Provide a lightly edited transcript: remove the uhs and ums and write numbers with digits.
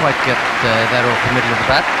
quite get that all committed to the bat.